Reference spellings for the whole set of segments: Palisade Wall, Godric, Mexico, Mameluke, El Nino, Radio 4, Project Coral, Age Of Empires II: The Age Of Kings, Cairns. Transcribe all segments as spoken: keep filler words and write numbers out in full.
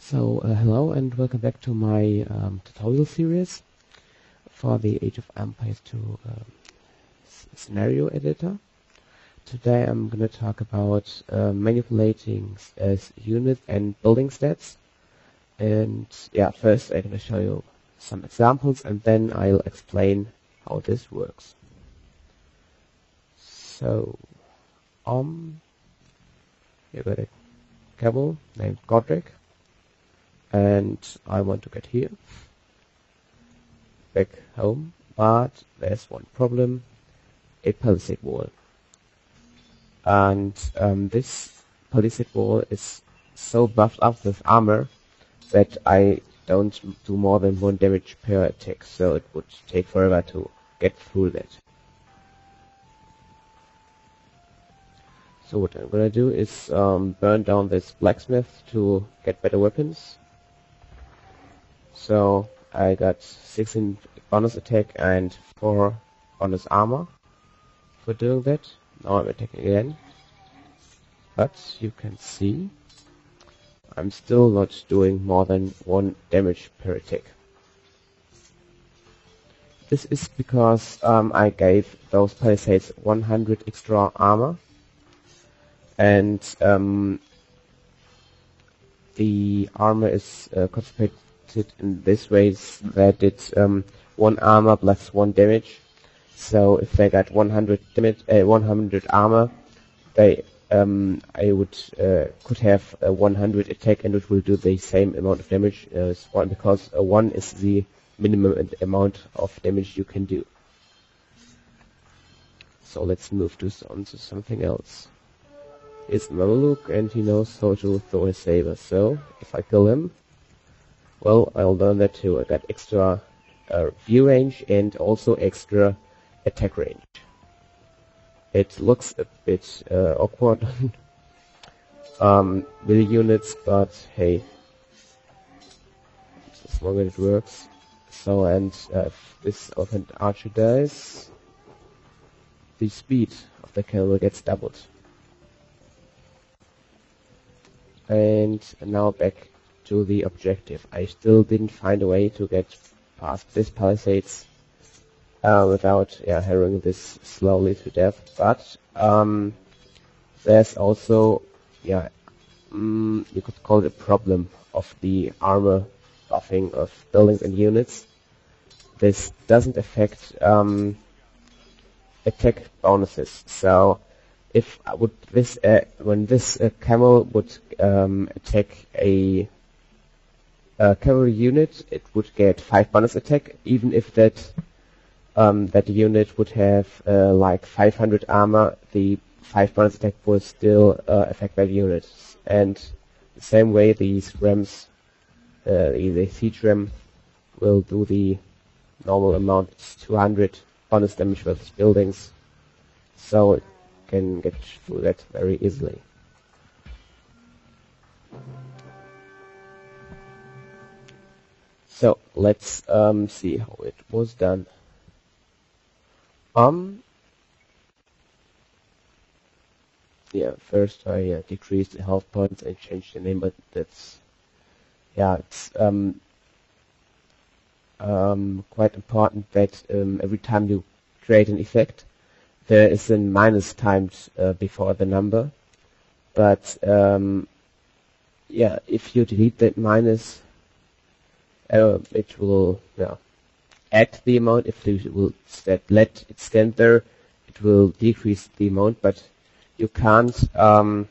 So uh, hello and welcome back to my um, tutorial series for the Age of Empires two um, scenario editor. Today I'm going to talk about uh, manipulating as units and building stats. And yeah, first I'm going to show you some examples and then I'll explain how this works. So, um, you got a camel named Godric. And I want to get here, back home, but there's one problem, a palisade wall. And um, this palisade wall is so buffed up with armor that I don't do more than one damage per attack, so it would take forever to get through that. So what I'm gonna do is um, burn down this blacksmith to get better weapons. So I got sixteen bonus attack and four bonus armor for doing that. Now I'm attacking again. But you can see I'm still not doing more than one damage per attack. This is because um, I gave those palisades one hundred extra armor. And um, the armor is uh, concentrated in this way that it's um, one armor plus one damage. So if they got one hundred damage, uh, one hundred armor, they um, I would uh, could have a one hundred attack, and it will do the same amount of damage as one, because a one is the minimum amount of damage you can do. So let's move this on to something else. It's Mameluke, and he knows how to throw his saber. So if I kill him, well, I'll learn that too. I got extra uh, view range and also extra attack range. It looks a bit uh, awkward um, with the units, but hey, as long as it works. So, and uh, if this offhand archer dies, the speed of the camel gets doubled. And now back to the objective. I still didn't find a way to get past this palisades uh, without yeah, harrowing this slowly to death. But um, there's also, yeah, um, you could call it a problem of the armor buffing of buildings and units. This doesn't affect um, attack bonuses. So if I would this uh, when this uh, camel would um, attack a Uh, cavalry unit, it would get five bonus attack, even if that um, that unit would have uh, like five hundred armor. The five bonus attack will still uh, affect that unit. And the same way, these rams, uh, the, the siege ram, will do the normal amount. It's two hundred bonus damage versus buildings, so it can get through that very easily. So let's um, see how it was done. Um, yeah, first I uh, decreased the health points and changed the name, but that's yeah, it's um, um, quite important that um, every time you create an effect, there is a minus times uh, before the number. But um, yeah, if you delete that minus, Uh, it will yeah, add the amount. If you will let it stand there, it will decrease the amount, but you can't um,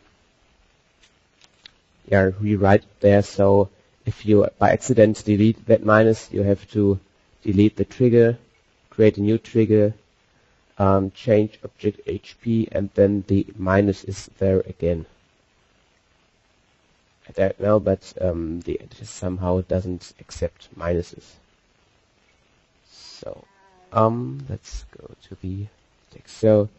yeah, rewrite it there. So if you by accident delete that minus, you have to delete the trigger, create a new trigger, um, change object H P, and then the minus is there again. I don't know, but um, the editor somehow doesn't accept minuses. So, um, let's go to the text. So,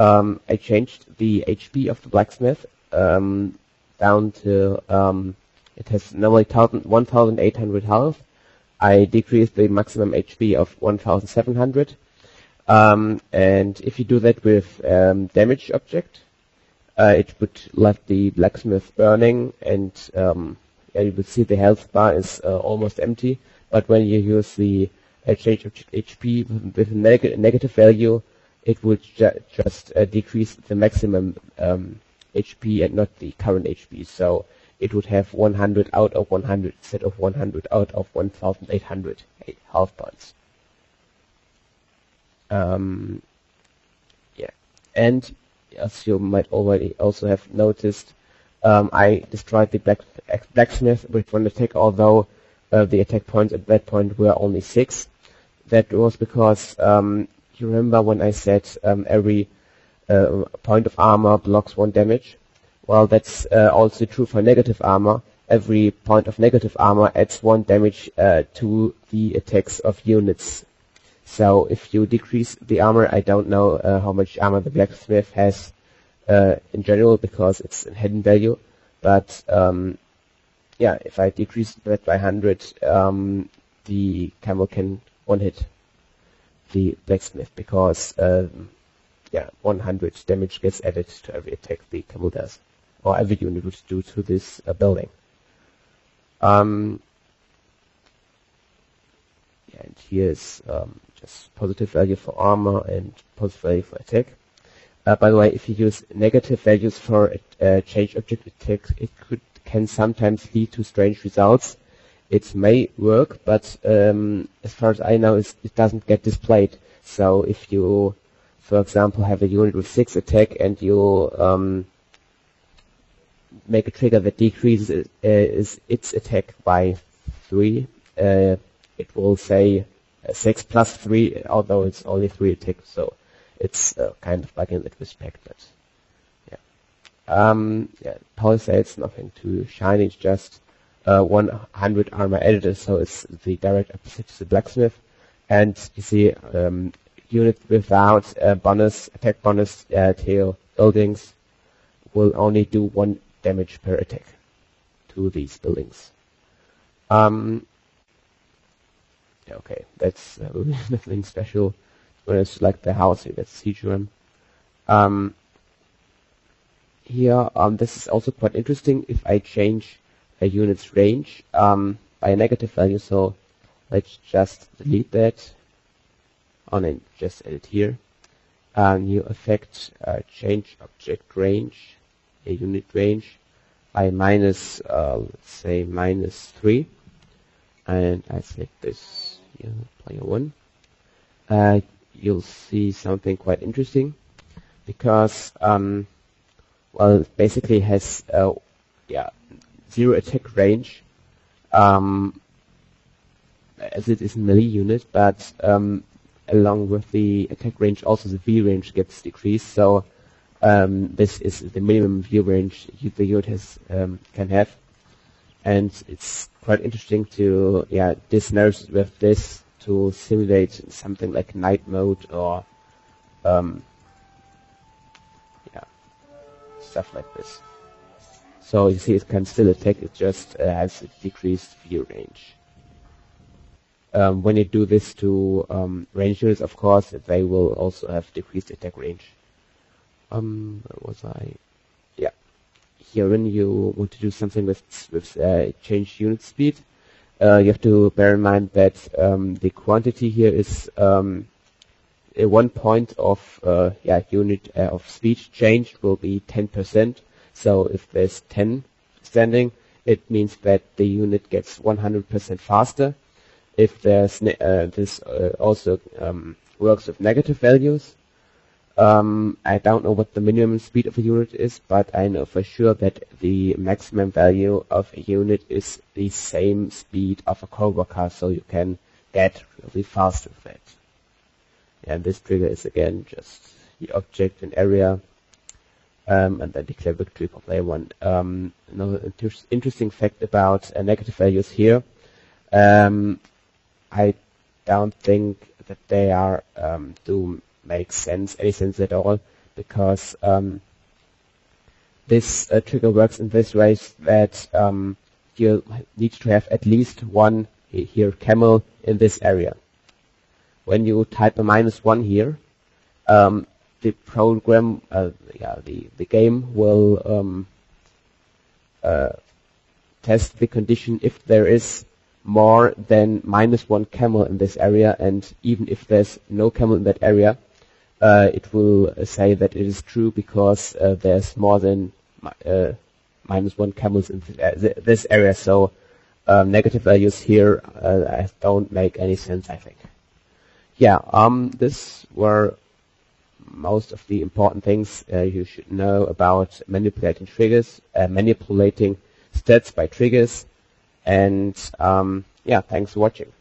um, I changed the H P of the blacksmith um, down to, um, it has normally one thousand eight hundred health. I decreased the maximum H P of one thousand seven hundred. Um, and if you do that with um, damage object, uh, it would let the blacksmith burning, and um, yeah, you will see the health bar is uh, almost empty. But when you use the H P with a neg negative value, it would ju just uh, decrease the maximum um, H P and not the current H P. So it would have one hundred out of one hundred instead of one hundred out of one thousand eight hundred health points. Um, yeah, and as you might already also have noticed, um, I destroyed the black, blacksmith with one attack, although uh, the attack points at that point were only six. That was because um, you remember when I said um, every uh, point of armor blocks one damage? Well, that's uh, also true for negative armor. Every point of negative armor adds one damage uh, to the attacks of units. So if you decrease the armor, I don't know uh, how much armor the blacksmith has uh, in general, because it's a hidden value. But um, yeah, if I decrease that by one hundred, um, the camel can one hit the blacksmith, because um, yeah, one hundred damage gets added to every attack the camel does, or every unit would do to this uh, building. Um, yeah, and here's um, just positive value for armor and positive value for attack. Uh, by the way, if you use negative values for uh, change object attacks, it could can sometimes lead to strange results. It may work, but um, as far as I know, it's, it doesn't get displayed. So if you, for example, have a unit with six attack and you um, make a trigger that decreases it, uh, is its attack by three, uh, it will say six plus three, although it's only three attack, so it's uh, kind of buggy in that respect. But yeah, um, yeah, Palisades, nothing too shiny, it's just uh, one hundred armor editor, so it's the direct opposite to the blacksmith. And you see, um, unit without a bonus attack bonus uh, tail buildings will only do one damage per attack to these buildings. Um, Okay, that's uh, nothing special. When it's like the house, that's siege room. Um, here, um, this is also quite interesting. If I change a unit's range um, by a negative value, so let's just delete that. On and just edit here. Uh, new effect, uh, change object range, a unit range by minus, uh, let's say minus three. And I select this here, player one. Uh, you'll see something quite interesting, because um, well, it basically has uh, yeah zero attack range, um, as it is a melee unit. But um, along with the attack range, also the view range gets decreased. So um, this is the minimum view range the unit has um, can have. And it's quite interesting to yeah disnurse with this to simulate something like night mode or um, yeah stuff like this. So you see, it can still attack. It just uh, has a decreased view range. Um, when you do this to um, range units, of course, they will also have decreased attack range. Um, where was I? Yeah. Here, when you want to do something with with uh, change unit speed, uh, you have to bear in mind that um, the quantity here is um, a one point of uh, yeah unit uh, of speed change will be ten percent. So if there's ten standing, it means that the unit gets one hundred percent faster. If there's ne uh, this uh, also um, works with negative values. Um, I don't know what the minimum speed of a unit is, but I know for sure that the maximum value of a unit is the same speed of a coworker, so you can get really fast with that. And this trigger is again just the object and area, um, and then declare victory for player one. Um, another inter interesting fact about uh, negative values here, um, I don't think that they are um, doomed. Makes sense, any sense at all, because um, this uh, trigger works in this way that um, you need to have at least one here camel in this area. when you type a minus one here, um, the program, uh, yeah, the the game will um, uh, test the condition if there is more than minus one camel in this area, and even if there's no camel in that area, uh, it will say that it is true because uh, there's more than uh, minus one camels in this area. So um, negative values here uh, don't make any sense, I think. Yeah, um, this were most of the important things uh, you should know about manipulating triggers, uh, manipulating stats by triggers, and um, yeah, thanks for watching.